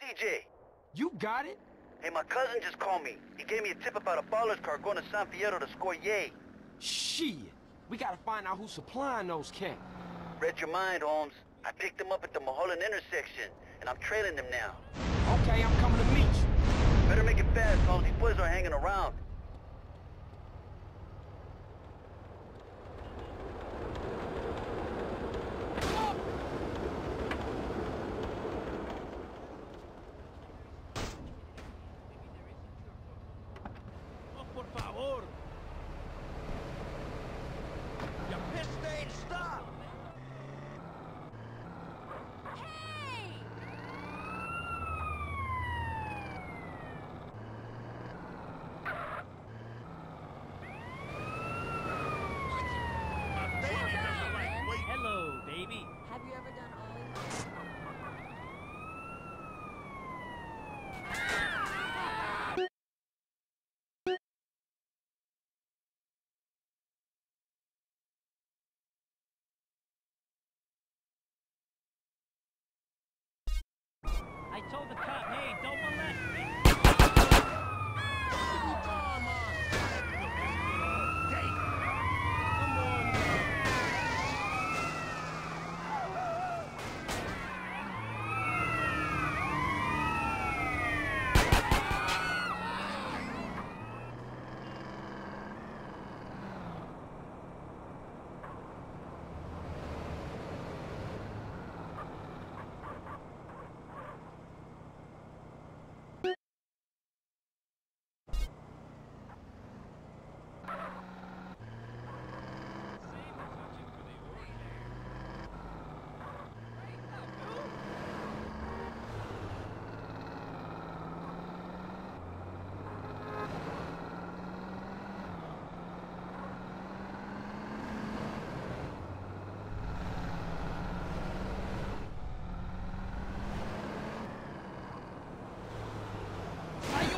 CJ. You got it? Hey, my cousin just called me. He gave me a tip about a baller's car going to San Fierro to score yay. Shit. We gotta find out who's supplying those cats. Read your mind, Holmes. I picked them up at the Maholan intersection, and I'm trailing them now. Okay, I'm coming to meet you. Better make it fast, Holmes. These boys are hanging around. I told the cop, hey, don't molest me! Come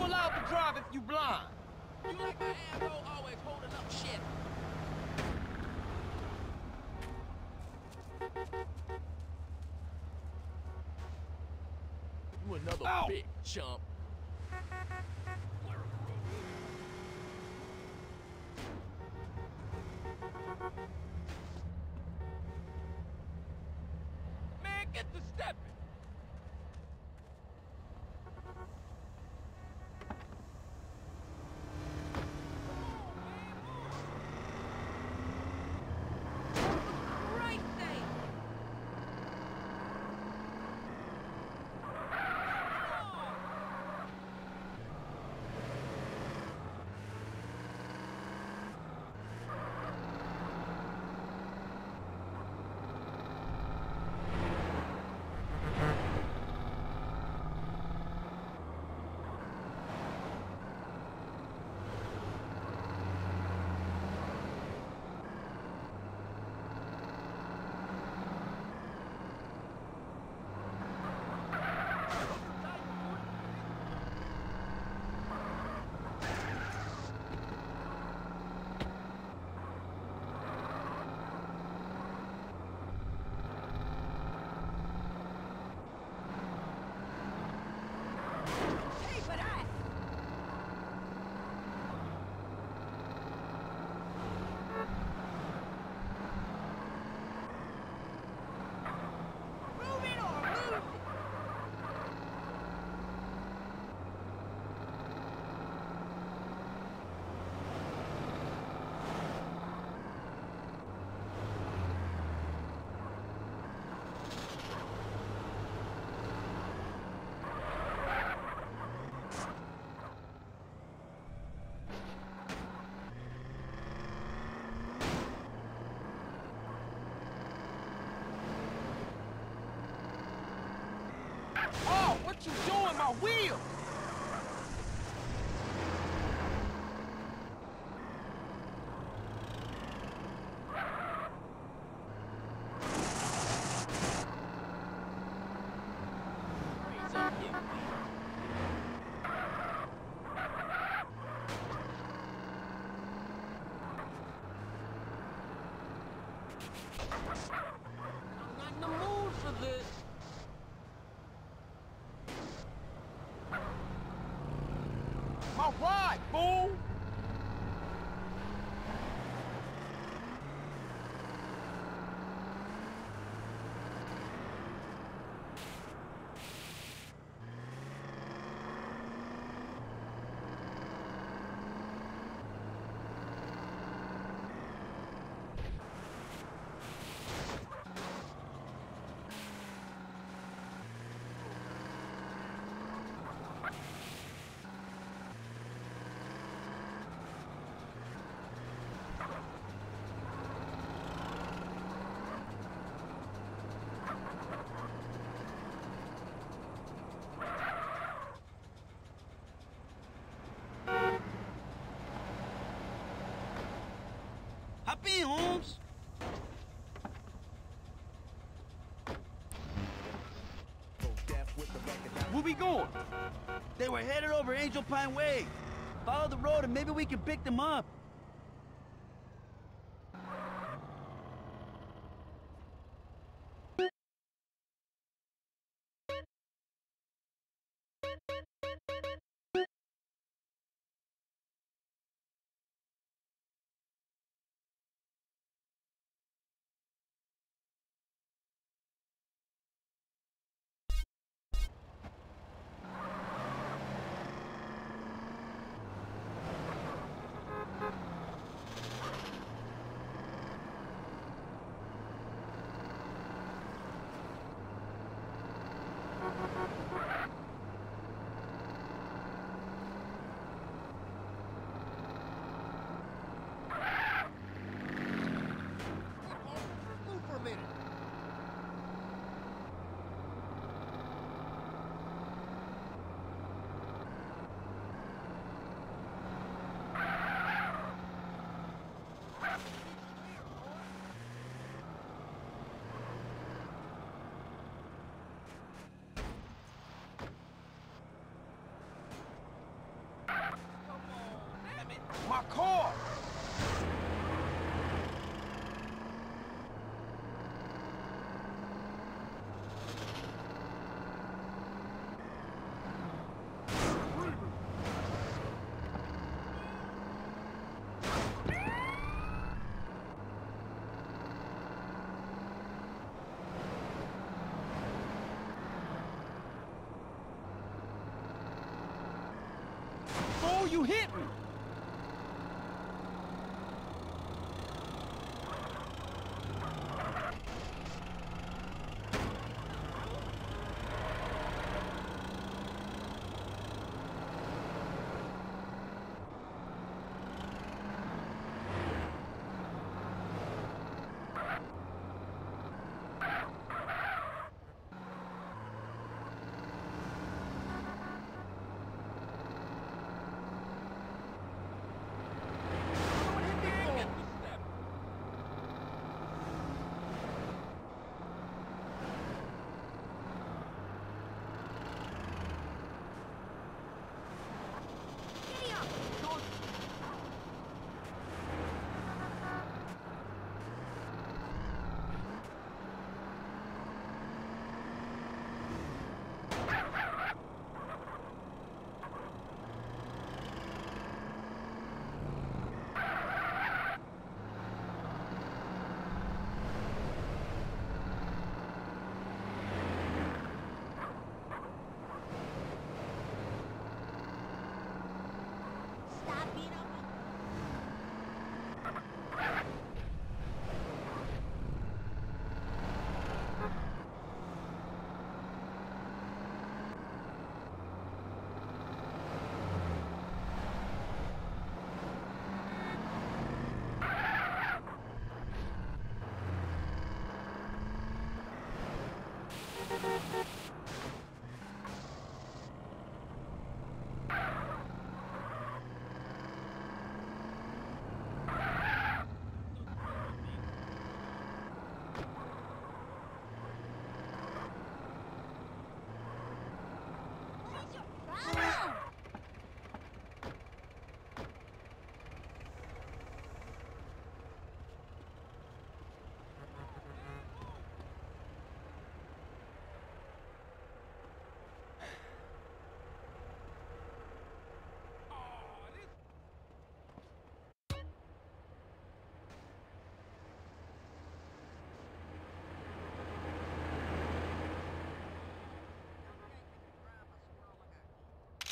on, drive if you blind. You like my arrow always holding up shit. You another big chump. Man, get the step. What you doing, my wheel? I'm not in the mood for this. Hop in, Holmes. Where we going? They were headed over Angel Pine Way. Follow the road and maybe we can pick them up. My car! Oh, you hit me!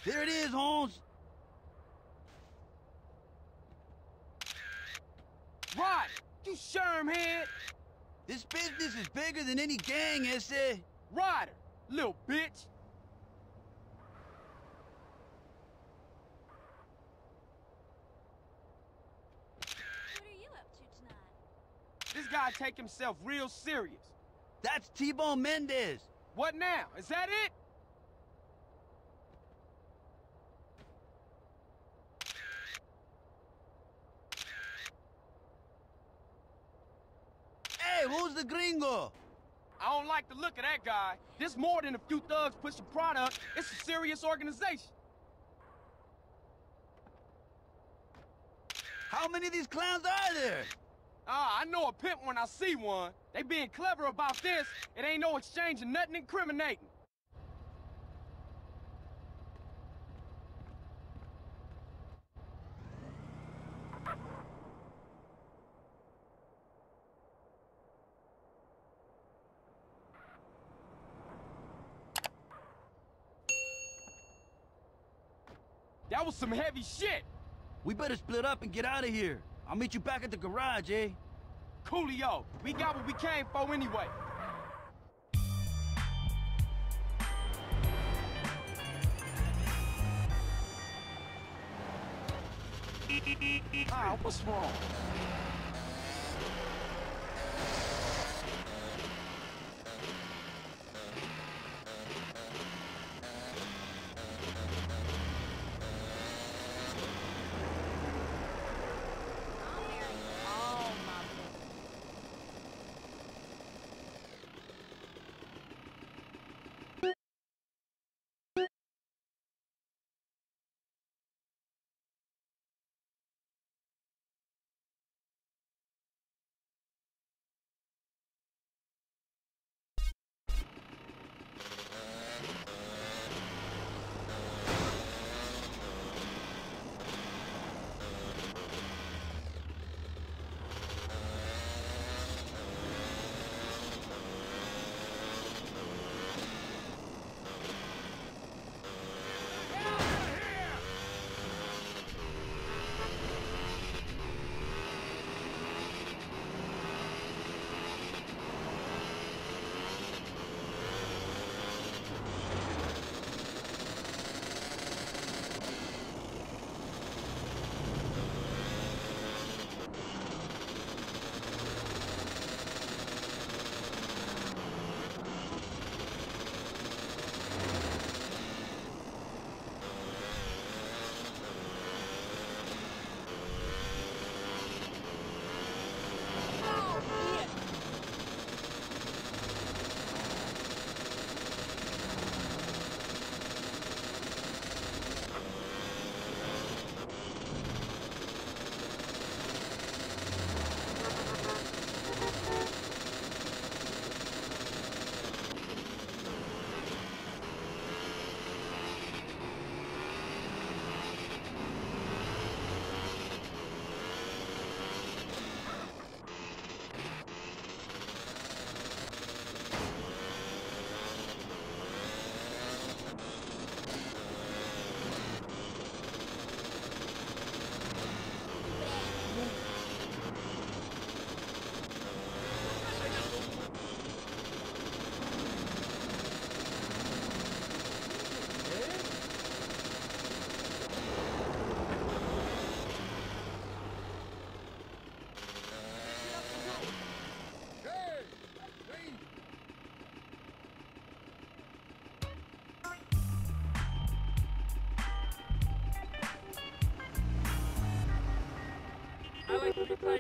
There it is, Holmes! Right! You sherm head! This business is bigger than any gang, S.A. Ryder, little bitch! What are you up to tonight? This guy take himself real serious. That's T-Bone Mendez. What now? Is that it? who's the gringo? I don't like the look of that guy. This more than a few thugs pushing product. It's a serious organization. How many of these clowns are there? I know a pimp when I see one. They being clever about this. It ain't no exchange of nothing incriminating. That was some heavy shit. We better split up and get out of here. I'll meet you back at the garage, eh? Coolio, we got what we came for anyway. Ah, what's wrong?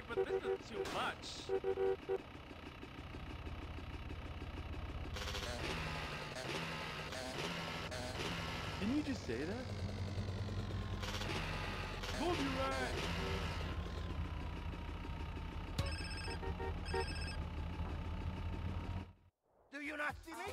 But this is too much. Didn't you just say that? Move your right. Do you not see me?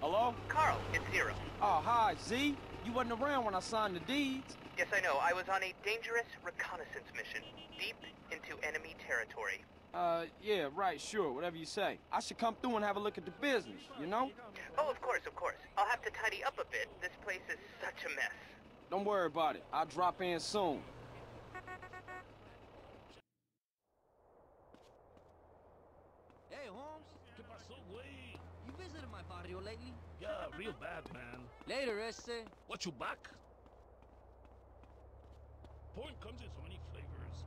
Hello? Carl, it's Zero. Oh, hi, Z. You wasn't around when I signed the deeds. Yes, I know. I was on a dangerous reconnaissance mission, deep into enemy territory. Yeah, right, sure, whatever you say. I should come through and have a look at the business, you know? Oh, of course. I'll have to tidy up a bit. This place is such a mess. Don't worry about it. I'll drop in soon. Hey, Holmes. ¿Qué pasó, güey? You visited my barrio lately? Yeah, real bad, man. Later, ese. What, you back? Porn comes in so many flavors.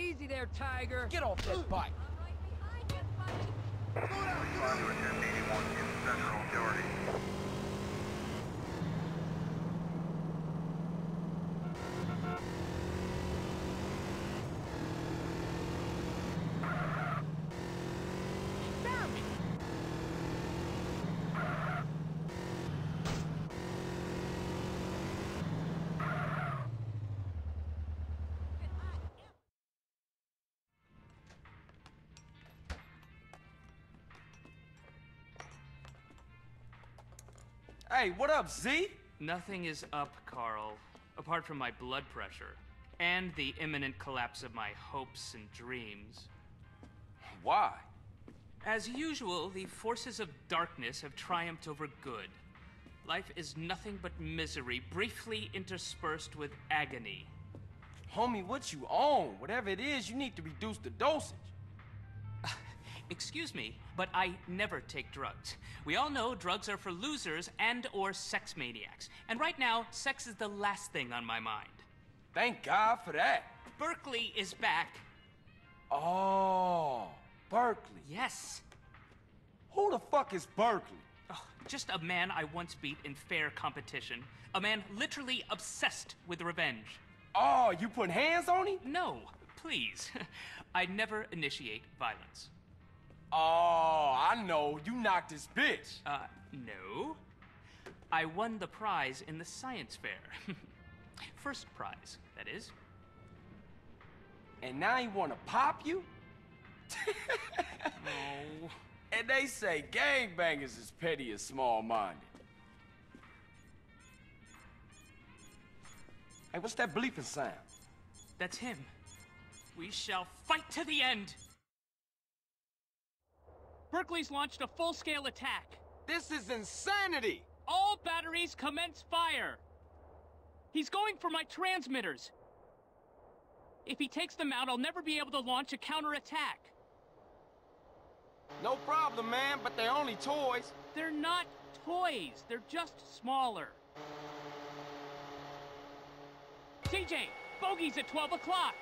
Easy there, Tiger. Get off that bike. Right behind you, buddy. Hey, what up, Z? Nothing is up, Carl, apart from my blood pressure and the imminent collapse of my hopes and dreams. Why? As usual, the forces of darkness have triumphed over good. Life is nothing but misery, briefly interspersed with agony. Homie, what you on? Whatever it is, you need to reduce the dosage. Excuse me, but I never take drugs. We all know drugs are for losers and or sex maniacs. And right now, sex is the last thing on my mind. Thank God for that. Berkeley is back. Oh, Berkeley. Yes. Who the fuck is Berkeley? Oh, just a man I once beat in fair competition. A man literally obsessed with revenge. Oh, you put hands on him? No, please. I never initiate violence. Oh, I know. You knocked this bitch. No. I won the prize in the science fair. First prize, that is. And now he wanna pop you? Oh. And they say gangbangers is petty and small-minded. Hey, what's that bleeping sound? That's him. We shall fight to the end. Berkeley's launched a full-scale attack. This is insanity! All batteries commence fire. He's going for my transmitters. If he takes them out, I'll never be able to launch a counterattack. No problem, man, but they're only toys. They're not toys. They're just smaller. TJ, bogey's at 12 o'clock.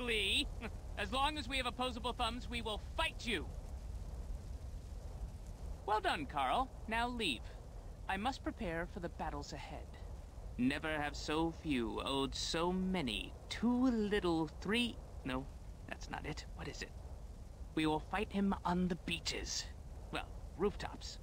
Berkeley. As long as we have opposable thumbs, we will fight you. Well done, Carl. Now leave. I must prepare for the battles ahead. Never have so few owed so many. Too little, three... No, that's not it. What is it? We will fight him on the beaches. Well, rooftops.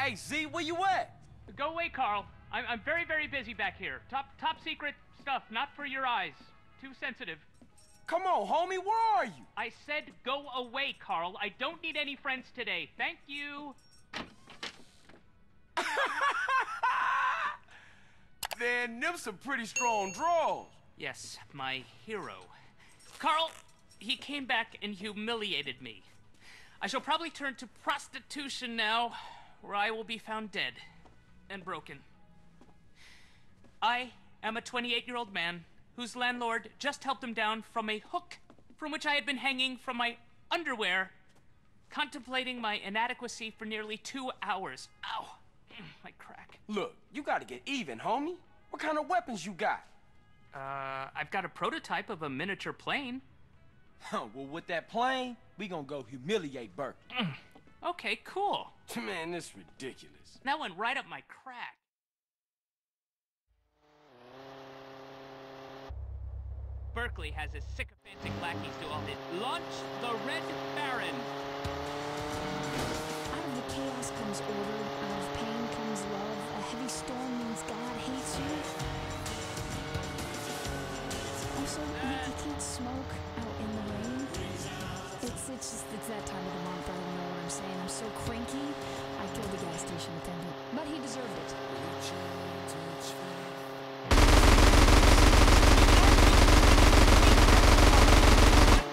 Hey, Z, where you at? Go away, Carl. I'm very, very busy back here. Top secret stuff, not for your eyes. Too sensitive. Come on, homie, where are you? I said go away, Carl. I don't need any friends today. Thank you. Man, them some pretty strong draws. Yes, my hero. Carl, he came back and humiliated me. I shall probably turn to prostitution now, where I will be found dead and broken. I am a 28-year-old man whose landlord just helped him down from a hook from which I had been hanging from my underwear, contemplating my inadequacy for nearly 2 hours. Ow, my crack. Look, you gotta get even, homie. What kind of weapons you got? I've got a prototype of a miniature plane. Huh, well with that plane, we gonna go humiliate Berkeley. Okay, cool. Man, this is ridiculous. That went right up my crack. Berkeley has his sycophantic lackeys do all this. Launch the Red Baron! Out of the chaos comes order, out of pain comes love. A heavy storm means God hates you. Also, Nikki can't smoke out in the rain. It's that time of the month, I don't know what I'm saying. I'm so cranky, I killed the gas station attendant. But he deserved it.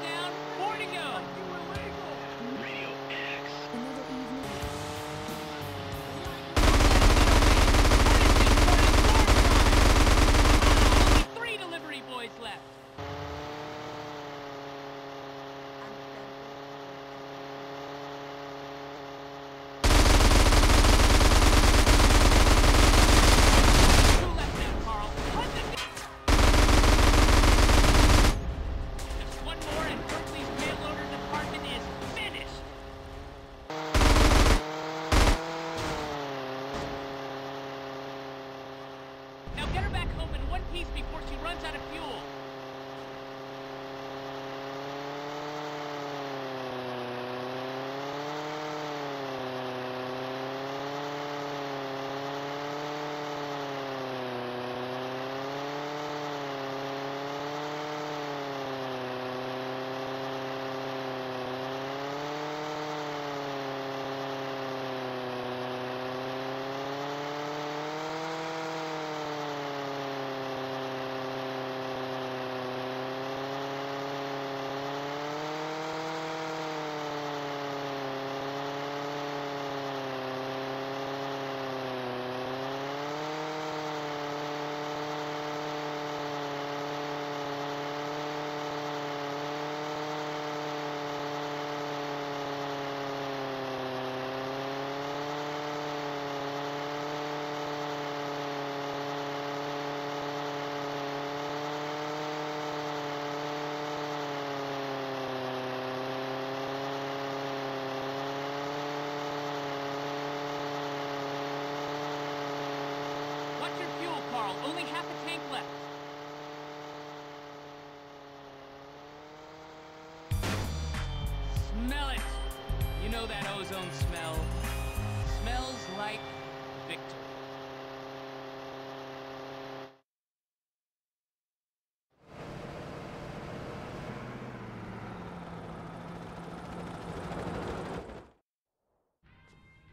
Down, 4 to go. Radio X. Another evening. 3 delivery boys left. Only half a tank left. Smell it. You know that ozone smell. Smells like victory.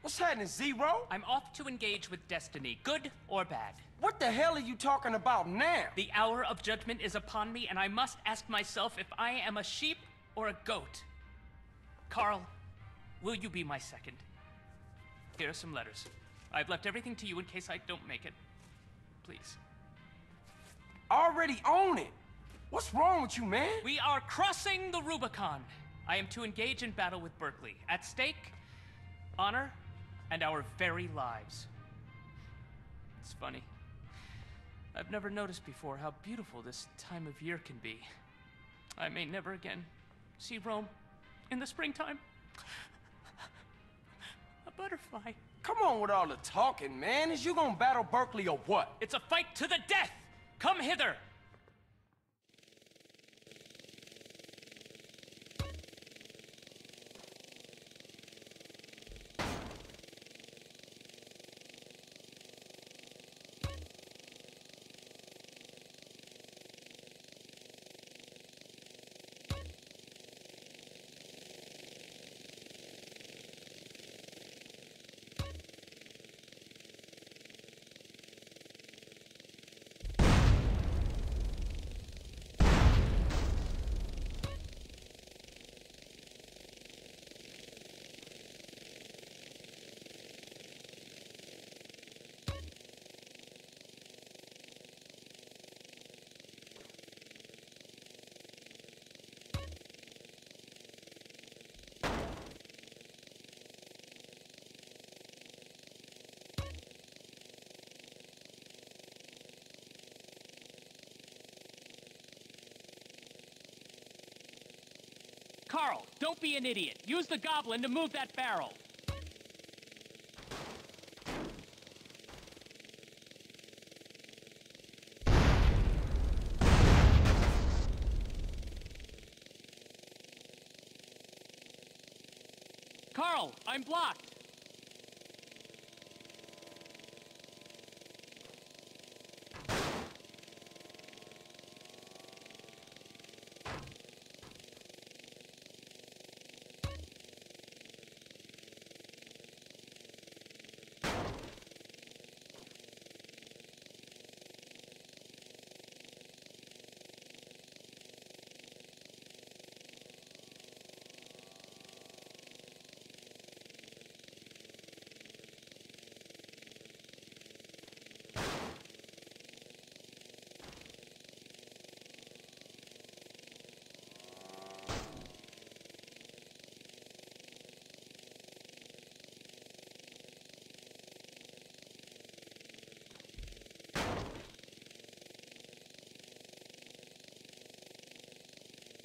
What's happening, Zero? I'm off to engage with destiny, good or bad. What the hell are you talking about now? The hour of judgment is upon me, and I must ask myself if I am a sheep or a goat. Carl, will you be my second? Here are some letters. I've left everything to you in case I don't make it. Please. I already own it. What's wrong with you, man? We are crossing the Rubicon. I am to engage in battle with Berkeley. At stake, honor, and our very lives. It's funny. I've never noticed before how beautiful this time of year can be. I may never again see Rome in the springtime. A butterfly. Come on with all the talking, man. Is you gonna battle Berkeley or what? It's a fight to the death! Come hither! Carl, don't be an idiot. Use the goblin to move that barrel. Carl, I'm blocked.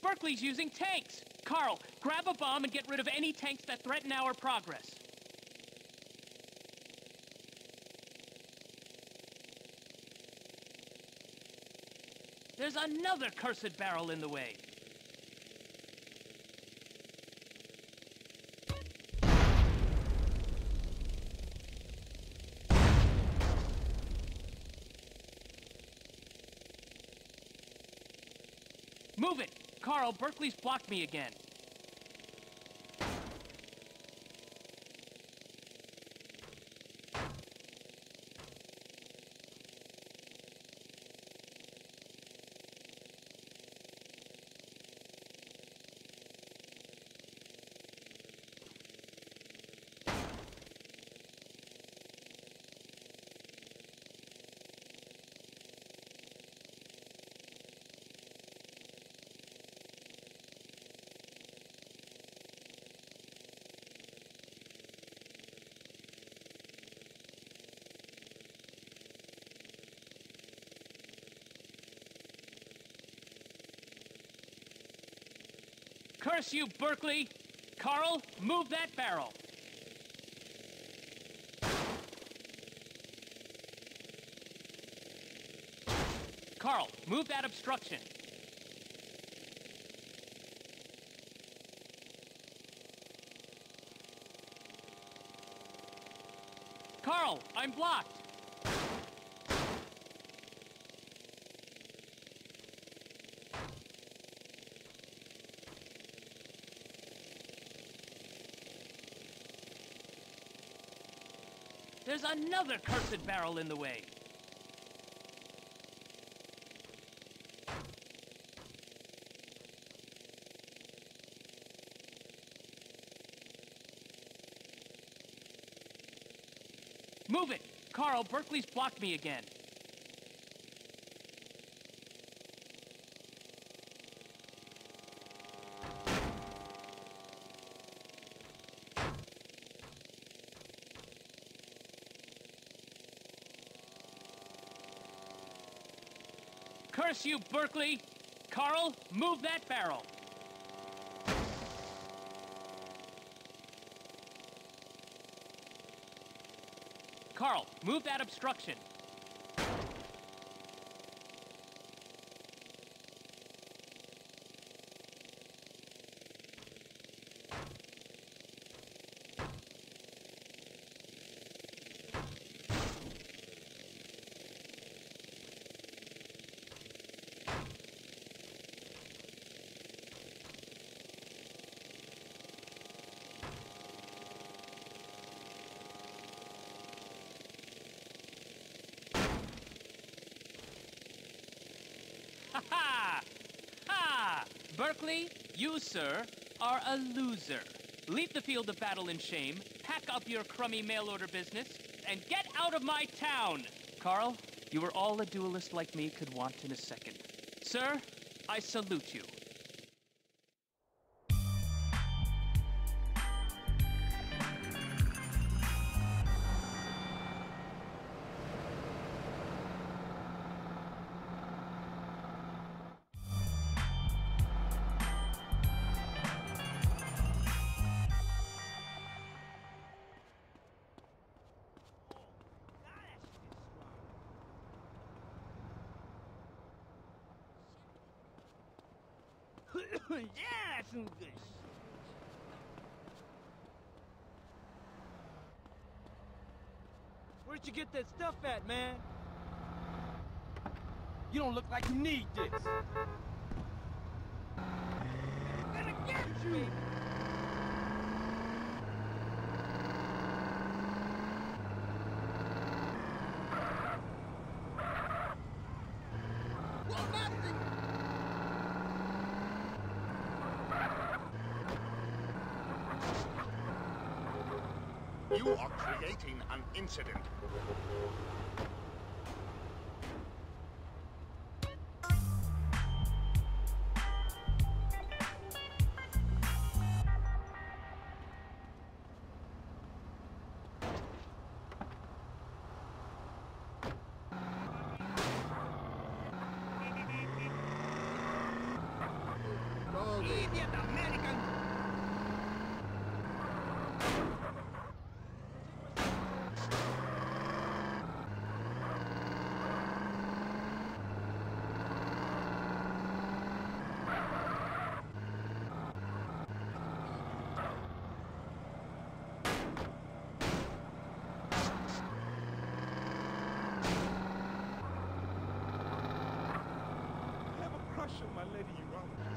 Berkeley's using tanks! Carl, grab a bomb and get rid of any tanks that threaten our progress. There's another cursed barrel in the way. Move it! Carl, Berkeley's blocked me again. Curse you, Berkeley! Carl, move that barrel! Carl, move that obstruction! Carl, I'm blocked! There's another cursed barrel in the way. Move it! Carl, Berkeley's blocked me again. Curse you, Berkeley! Carl, move that barrel! Carl, move that obstruction! Berkeley, you, sir, are a loser. Leave the field of battle in shame, pack up your crummy mail-order business, and get out of my town! Carl, you were all a duelist like me could want in a second. Sir, I salute you. Yeah, that's some good shit. Where'd you get that stuff at, man? You don't look like you need this. I'm gonna get you! You are creating an incident. My lady, you wrong.